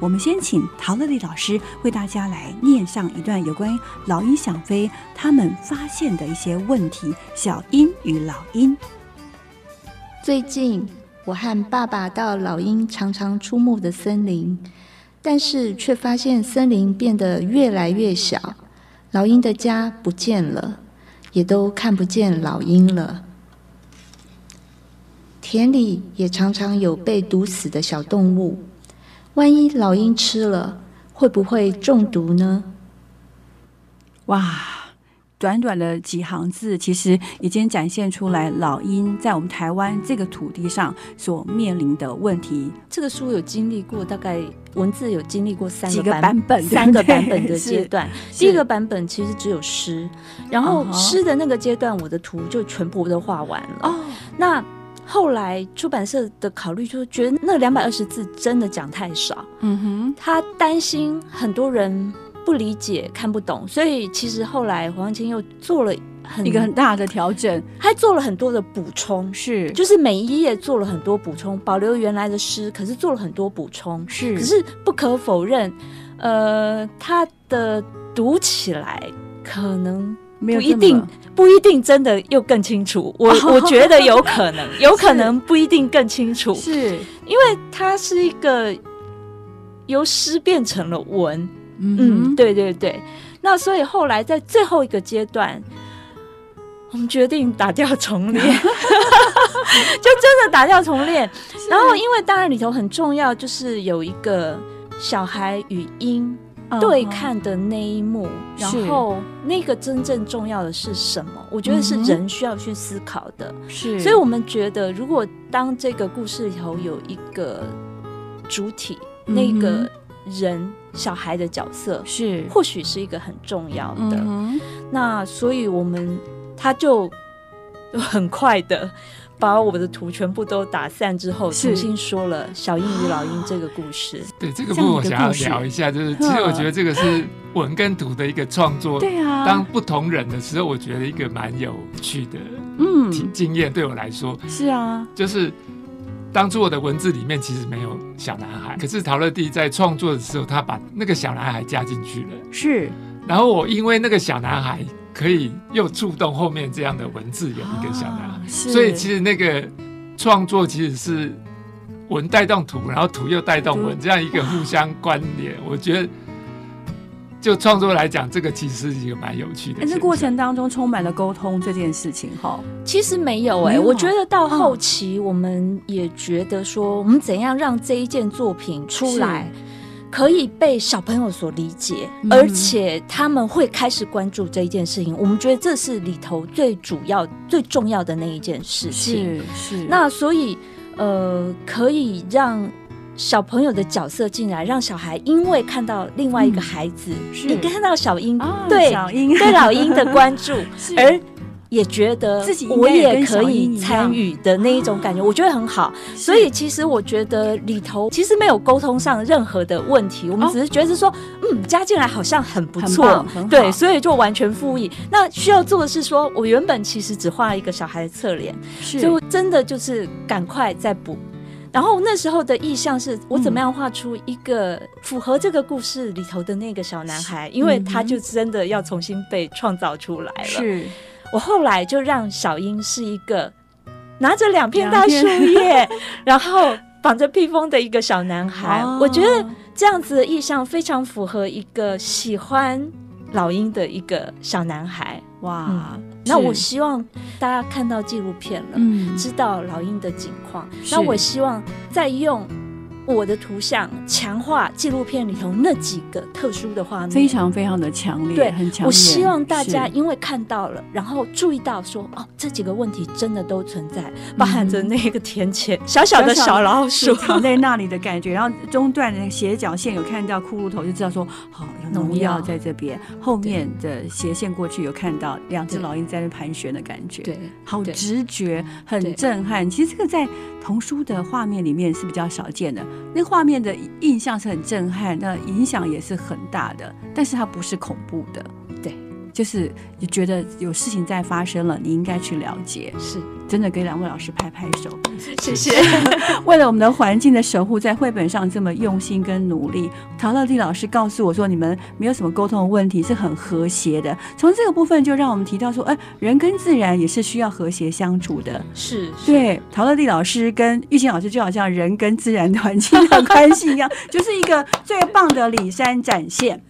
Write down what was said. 我们先请陶乐丽老师为大家来念上一段有关于老鹰想飞他们发现的一些问题，小鹰与老鹰。最近我和爸爸到老鹰常常出没的森林，但是却发现森林变得越来越小，老鹰的家不见了，也都看不见老鹰了。田里也常常有被毒死的小动物，万一老鹰吃了，会不会中毒呢？哇，短短的几行字，其实已经展现出来老鹰在我们台湾这个土地上所面临的问题。这个书有经历过大概。文字有经历过三个版本的阶段，第一个版本其实只有诗，然后诗的那个阶段我的图就全部都画完了。那后来出版社的考虑就是觉得那220字真的讲太少，他担心很多人不理解看不懂，所以其实后来黄清又做了一个很大的调整，他做了很多的补充，是，就是每一页做了很多补充，保留原来的诗，可是做了很多补充，是。可是不可否认，他的读起来可能不一定真的又更清楚，我觉得有可能，有可能不一定更清楚，是因为它是一个由诗变成了文，对对对。那所以后来在最后一个阶段。我们决定打掉重练，就真的打掉重练。然后，因为当然里头很重要，就是有一个小孩与鹰对看的那一幕，然后那个真正重要的是什么？我觉得是人需要去思考的。是，所以我们觉得，如果当这个故事里头有一个主体，那个人。小孩的角色是，或许是一个很重要的。那所以我们他就很快的把我的图全部都打散之后，重新说了《小鹰与老鹰》这个故事。对，这个部分我想要聊一下，就是其实我觉得这个是文跟图的一个创作。对啊，当不同人的时候，我觉得一个蛮有趣的经验。对我来说，是啊，就是。当初我的文字里面其实没有小男孩，可是陶乐蒂在创作的时候，他把那个小男孩加进去了。是，然后我因为那个小男孩可以又触动后面这样的文字有一个小男孩，所以其实那个创作其实是文带动图，然后图又带动文，这样一个互相关联。我觉得就创作来讲，这个其实是一个蛮有趣的。这过程当中充满了沟通这件事情哈。其实没有哎，我觉得到后期我们也觉得说，我们怎样让这一件作品出来可以被小朋友所理解，而且他们会开始关注这一件事情。我们觉得这是里头最主要、最重要的那一件事情。是。那所以可以让。小朋友的角色进来，让小孩因为看到另外一个孩子，也看到小鹰对老鹰的关注，而也觉得我也可以参与的那一种感觉，我觉得很好。所以其实我觉得里头其实没有沟通上任何的问题，我们只是觉得说，加进来好像很不错，对，所以就完全复议。那需要做的是说，我原本其实只画了一个小孩的侧脸，就真的就是赶快再补。然后那时候的意向是我怎么样画出一个符合这个故事里头的那个小男孩，因为他就真的要重新被创造出来了。是，我后来就让小鹰是一个拿着2片大树叶，然后绑着披风的一个小男孩。我觉得这样子的意向非常符合一个喜欢老鹰的一个小男孩。哇！那我希望大家看到纪录片了，知道老鹰的景况。那我希望再用我的图像强化纪录片里头那几个特殊的画面，非常非常的强烈，对，很强烈。我希望大家因为看到了，然后注意到说，哦，这几个问题真的都存在，包含着那个田间小小的小老鼠躺在那里的感觉，然后中段的斜角线有看到骷髅头，就知道说，好，有农药在这边。后面的斜线过去有看到2只老鹰在那盘旋的感觉，对，好直觉，很震撼。其实这个在童书的画面里面是比较少见的。那画面的印象是很震撼，那影响也是很大的，但是它不是恐怖的，对，就是你觉得有事情在发生了，你应该去了解。是，真的给两位老师拍拍手，谢谢。为了我们的环境的守护，在绘本上这么用心跟努力，陶乐蒂老师告诉我说，你们没有什么沟通的问题，是很和谐的。从这个部分就让我们提到说，人跟自然也是需要和谐相处的。是，对，陶乐蒂老师跟玉琴老师就好像人跟自然环境的关系一样，就是一个最棒的里山展现。